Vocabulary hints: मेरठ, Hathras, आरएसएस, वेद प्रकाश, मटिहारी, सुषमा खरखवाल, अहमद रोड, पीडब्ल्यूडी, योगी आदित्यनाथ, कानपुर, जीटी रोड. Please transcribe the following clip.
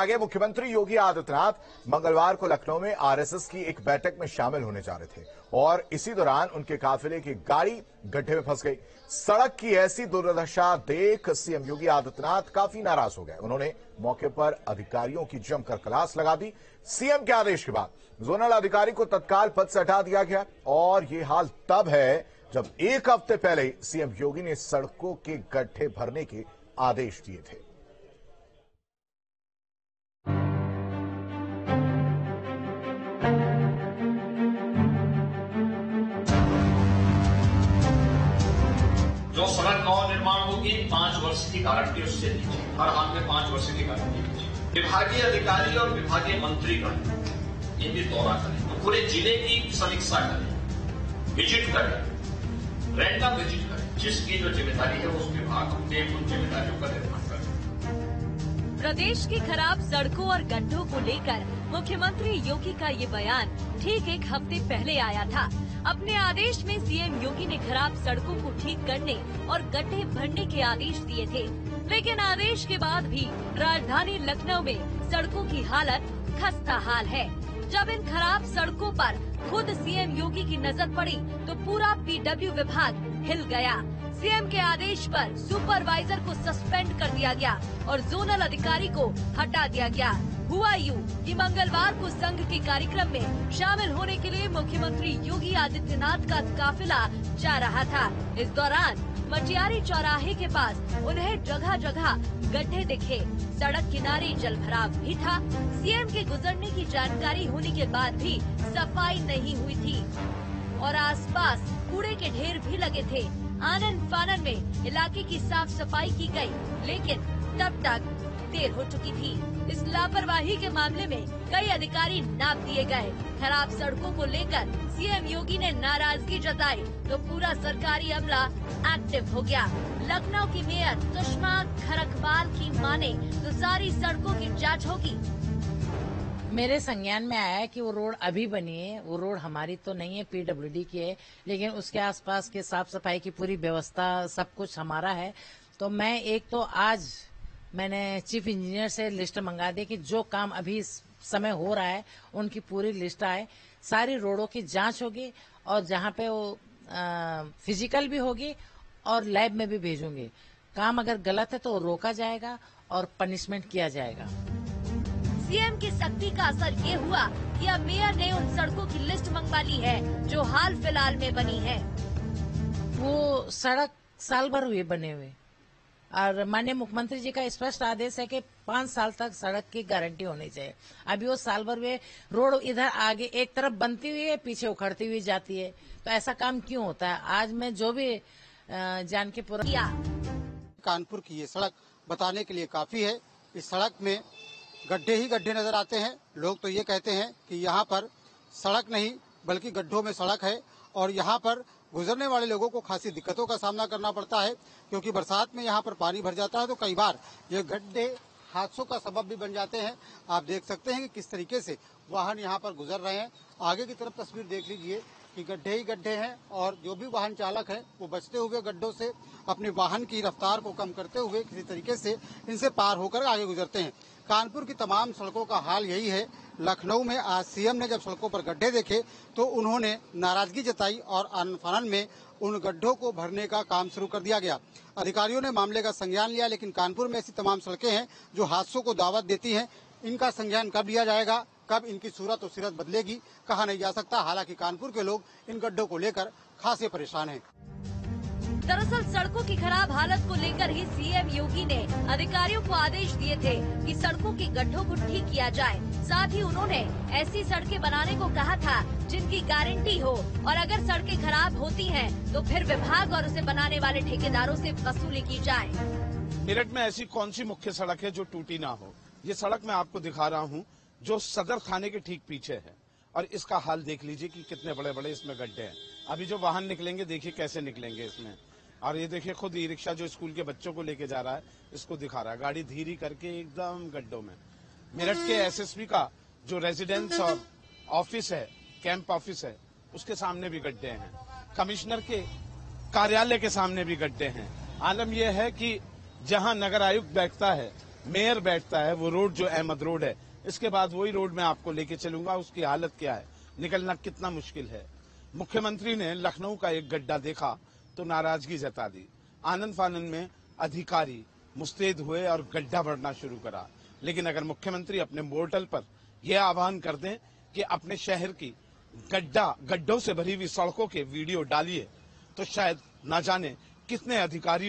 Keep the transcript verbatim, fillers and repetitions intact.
आगे मुख्यमंत्री योगी आदित्यनाथ मंगलवार को लखनऊ में आरएसएस की एक बैठक में शामिल होने जा रहे थे और इसी दौरान उनके काफिले की गाड़ी गड्ढे में फंस गई। सड़क की ऐसी दुर्दशा देख सीएम योगी आदित्यनाथ काफी नाराज हो गए। उन्होंने मौके पर अधिकारियों की जमकर क्लास लगा दी। सीएम के आदेश के बाद जोनल अधिकारी को तत्काल पद से हटा दिया गया और ये हाल तब है जब एक हफ्ते पहले सीएम योगी ने सड़कों के गड्ढे भरने के आदेश दिए थे। जो सड़क नवनिर्माण होगी पांच वर्ष की गारंटी उससे नीचे, हर हाल में पांच वर्ष की गारंटी नीचे। विभागीय अधिकारी और विभागीय मंत्रीगण ये भी दौरा करें, तो पूरे जिले की समीक्षा करें, विजिट करें, रैंडम विजिट करें, जिसकी जो जिम्मेदारी है उस विभाग अपने उन जिम्मेदारियों का निर्माण करें। प्रदेश की खराब सड़कों और गड्ढों को लेकर मुख्यमंत्री योगी का ये बयान ठीक एक हफ्ते पहले आया था। अपने आदेश में सीएम योगी ने खराब सड़कों को ठीक करने और गड्ढे भरने के आदेश दिए थे, लेकिन आदेश के बाद भी राजधानी लखनऊ में सड़कों की हालत खस्ता हाल है। जब इन खराब सड़कों पर खुद सीएम योगी की नजर पड़ी तो पूरा पीडब्ल्यू विभाग हिल गया। सीएम के आदेश पर सुपरवाइजर को सस्पेंड कर दिया गया और जोनल अधिकारी को हटा दिया गया। हुआ यूं कि मंगलवार को संघ के कार्यक्रम में शामिल होने के लिए मुख्यमंत्री योगी आदित्यनाथ का काफिला जा रहा था। इस दौरान मटिहारी चौराहे के पास उन्हें जगह जगह गड्ढे दिखे, सड़क किनारे जलभराव भी था। सीएम के गुजरने की जानकारी होने के बाद भी सफाई नहीं हुई थी और आसपास कूड़े के ढेर भी लगे थे। आनन फानन में इलाके की साफ सफाई की गई, लेकिन तब तक देर हो चुकी थी। इस लापरवाही के मामले में कई अधिकारी नाप दिए गए। खराब सड़कों को लेकर सीएम योगी ने नाराजगी जताई तो पूरा सरकारी अमला एक्टिव हो गया। लखनऊ की मेयर सुषमा खरखवाल की माने तो सारी सड़कों की जांच होगी। मेरे संज्ञान में आया है कि वो रोड अभी बनी है, वो रोड हमारी तो नहीं है, पीडब्ल्यूडी की है, लेकिन उसके आसपास के साफ सफाई की पूरी व्यवस्था सब कुछ हमारा है। तो मैं एक तो आज मैंने चीफ इंजीनियर से लिस्ट मंगा दी कि जो काम अभी समय हो रहा है उनकी पूरी लिस्ट आए। सारी रोडों की जांच होगी और जहां पे वो आ, फिजिकल भी होगी और लैब में भी भेजूंगी। काम अगर गलत है तो रोका जाएगा और पनिशमेंट किया जाएगा। सीएम की सख्ती का असर ये हुआ कि अब मेयर ने उन सड़कों की लिस्ट मंगवा ली है जो हाल फिलहाल में बनी है। वो सड़क साल भर हुए बने हुए और माननीय मुख्यमंत्री जी का स्पष्ट आदेश है कि पांच साल तक सड़क की गारंटी होनी चाहिए। अभी वो साल भर में रोड इधर आगे एक तरफ बनती हुई है, पीछे उखड़ती हुई जाती है, तो ऐसा काम क्यों होता है? आज मैं जो भी जान के पूरा किया। कानपुर की ये सड़क बताने के लिए काफी है। इस सड़क में गड्ढे ही गड्ढे नजर आते हैं। लोग तो ये कहते हैं कि यहाँ पर सड़क नहीं बल्कि गड्ढों में सड़क है और यहाँ पर गुजरने वाले लोगों को खासी दिक्कतों का सामना करना पड़ता है, क्योंकि बरसात में यहाँ पर पानी भर जाता है तो कई बार ये गड्ढे हादसों का सबब भी बन जाते हैं। आप देख सकते हैं कि किस तरीके से वाहन यहाँ पर गुजर रहे हैं। आगे की तरफ तस्वीर देख लीजिए कि गड्ढे ही गड्ढे हैं और जो भी वाहन चालक है वो बचते हुए गड्ढों से अपने वाहन की रफ्तार को कम करते हुए किसी तरीके से इनसे पार होकर आगे गुजरते हैं। कानपुर की तमाम सड़कों का हाल यही है। लखनऊ में आज सीएम ने जब सड़कों पर गड्ढे देखे तो उन्होंने नाराजगी जताई और आनन फानन में उन गड्ढों को भरने का काम शुरू कर दिया गया। अधिकारियों ने मामले का संज्ञान लिया, लेकिन कानपुर में ऐसी तमाम सड़कें हैं जो हादसों को दावत देती हैं। इनका संज्ञान कब लिया जाएगा, कब इनकी सूरत और सीरत बदलेगी, कहा नहीं जा सकता। हालांकि कानपुर के लोग इन गड्ढों को लेकर खासे परेशान हैं। दरअसल सड़कों की खराब हालत को लेकर ही सीएम योगी ने अधिकारियों को आदेश दिए थे कि सड़कों के गड्ढों को ठीक किया जाए। साथ ही उन्होंने ऐसी सड़कें बनाने को कहा था जिनकी गारंटी हो और अगर सड़कें खराब होती हैं तो फिर विभाग और उसे बनाने वाले ठेकेदारों से वसूली की जाए। मेरठ में ऐसी कौन सी मुख्य सड़क है जो टूटी ना हो? ये सड़क मैं आपको दिखा रहा हूँ जो सदर थाने के ठीक पीछे है और इसका हाल देख लीजिए कि कितने बड़े बड़े इसमें गड्ढे हैं। अभी जो वाहन निकलेंगे देखिए कैसे निकलेंगे इसमें। और ये देखिए खुद ई रिक्शा जो स्कूल के बच्चों को लेके जा रहा है इसको दिखा रहा है, गाड़ी धीरी करके एकदम गड्ढों में। मेरठ के एसएसपी का जो रेजिडेंस और ऑफिस है, कैंप ऑफिस है, उसके सामने भी गड्ढे हैं। कमिश्नर के कार्यालय के सामने भी गड्ढे हैं। आलम यह है कि जहां नगर आयुक्त बैठता है मेयर बैठता है वो रोड जो अहमद रोड है, इसके बाद वही रोड मैं आपको लेके चलूंगा, उसकी हालत क्या है, निकलना कितना मुश्किल है। मुख्यमंत्री ने लखनऊ का एक गड्ढा देखा तो नाराजगी जता दी। आनंद फानंद में अधिकारी मुस्तैद हुए और गड्ढा भरना शुरू करा। लेकिन अगर मुख्यमंत्री अपने पोर्टल पर यह आह्वान कर दें कि अपने शहर की गड्ढा गड्ढों से भरी हुई सड़कों के वीडियो डालिए, तो शायद ना जाने कितने अधिकारियों